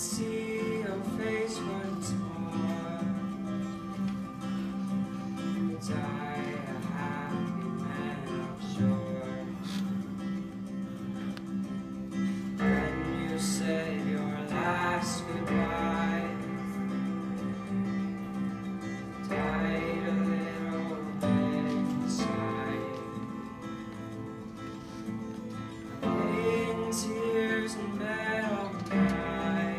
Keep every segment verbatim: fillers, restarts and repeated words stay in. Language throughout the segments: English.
see your face once more. Die a happy man, I'm sure. When you say your last goodbye, died a little bit inside. Bleeding tears and metal pain.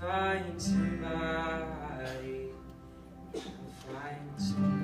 Find somebody, find somebody.